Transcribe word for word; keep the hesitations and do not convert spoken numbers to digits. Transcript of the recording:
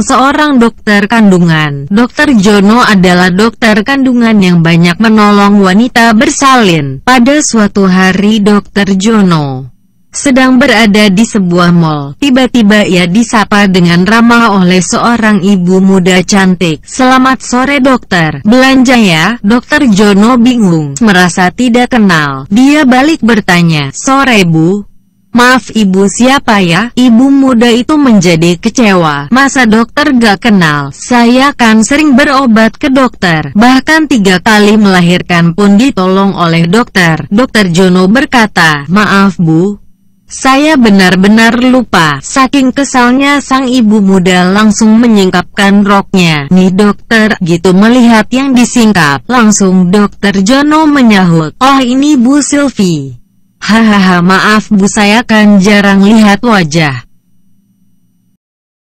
tentang seorang dokter kandungan. Dokter Jono adalah dokter kandungan yang banyak menolong wanita bersalin. Pada suatu hari Dokter Jono sedang berada di sebuah mal. Tiba-tiba ia disapa dengan ramah oleh seorang ibu muda cantik. "Selamat sore dokter, belanja ya?" Dokter Jono bingung, merasa tidak kenal. Dia balik bertanya, "Sore bu, maaf ibu siapa ya?" Ibu muda itu menjadi kecewa. "Masa dokter gak kenal? Saya kan sering berobat ke dokter. Bahkan tiga kali melahirkan pun ditolong oleh dokter." Dokter Jono berkata, "Maaf bu, saya benar-benar lupa." Saking kesalnya sang ibu muda langsung menyingkapkan roknya. "Nih dokter," gitu melihat yang disingkap. Langsung Dokter Jono menyahut, "Oh ini Bu Sylvie. Hahaha maaf bu, saya kan jarang lihat wajah